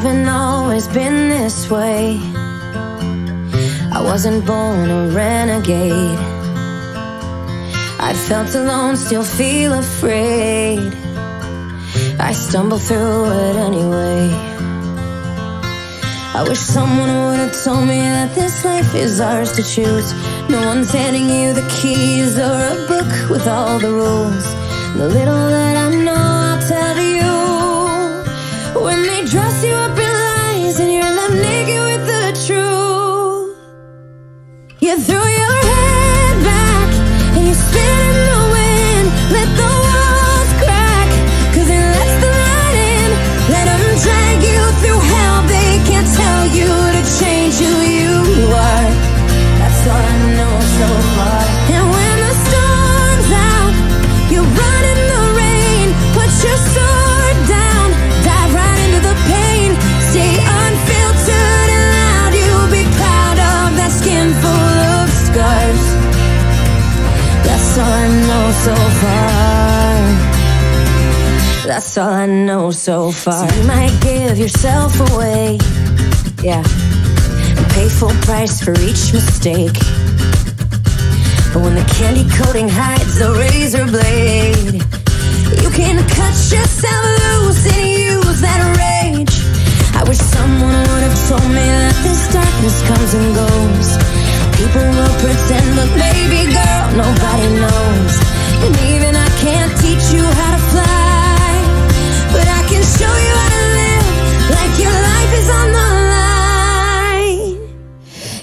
haven't always been this way. I wasn't born a renegade. I felt alone, still feel afraid. I stumble through it anyway. I wish someone would've told me that this life is ours to choose. No one's handing you the keys or a book with all the rules. The little that I know, I'll tell you. When they dress you up in lies and you're left naked with the truth, you threw your head back and you spit in the wind. Let the walls crack, cause they left the light in. Let them drag you through hell, they can't tell you to change who you are. That's all I know so far. And when the storm's out, you run in the rain, put your sword down, dive right into the pain. Stay unfiltered and loud, you'll be proud of that skin full of scars. That's all I know so far. That's all I know so far. So you might give yourself away, yeah, pay full price for each mistake. But when the candy coating hides the razor blade, you can cut yourself loose and use that rage. I wish someone would have told me that this darkness comes and goes. People will pretend, but baby girl, nobody knows. And even I can't teach you how to fly, but I can show you how to live like your life is on the line.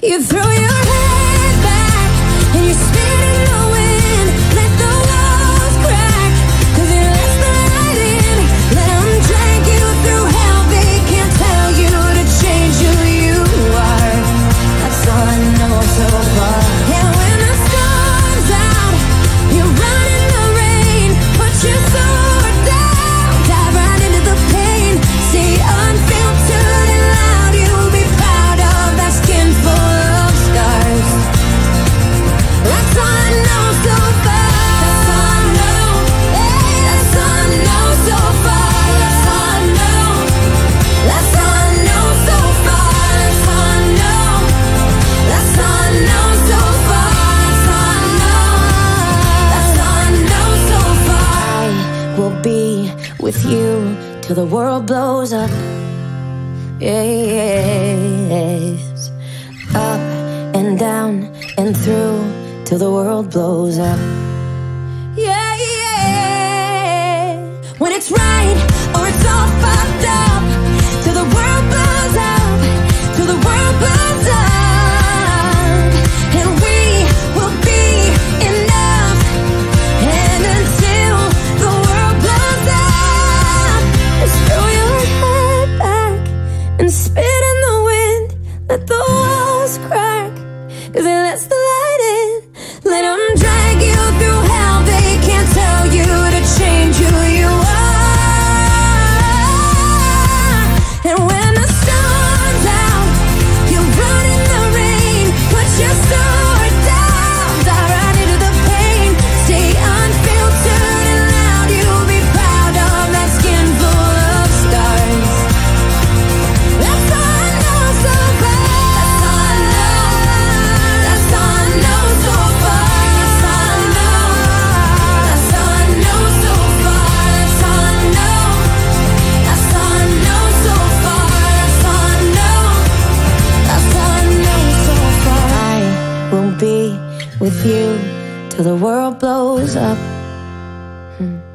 You throw your head back and you spin in the wind. Let the walls crack, cause it lets the light in. Let them drag you through hell, they can't tell you to change who you are. That's all I know so far. And when the storm's out, you run in the rain, put your sword down, dive right into the pain. Stay unfiltered and loud, you'll be proud of that skin full of scars. That's all I know so far. That's all I know. That's all I know so far. That's all I know. That's all I know so far. That's all I know. That's all I know so far. That's all I know. That's all I know so far. I will be with you till the world blows up. Yes. Up and down and through till the world blows up. Yeah. When it's right or it's all fucked up, till the world blows up, till the world blows up. And we will be enough. And until the world blows up, just throw your head back and spit in the wind. Let the walls crack, cause it lets the light in. Let them drag you through hell, they can't tell you to change who you are. And when the storm's out, you run in the rain, put your sword down, dive right into the pain. Stay unfiltered and loud, you'll be proud of that skin full of scars. That's all I know so far. That's all I know. That's all I know so far. That's all I know. That's all I know so far. That's all I know. That's all I know so far. That's all I know. That's all I know so far. I will be with you till the world blows up.